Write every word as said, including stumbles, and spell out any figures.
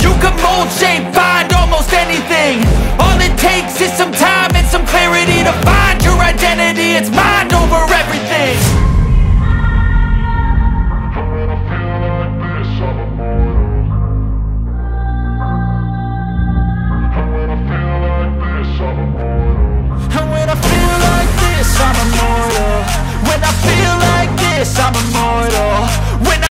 You can mold, shape, find almost anything. All it takes is some time and some clarity to find your identity. It's my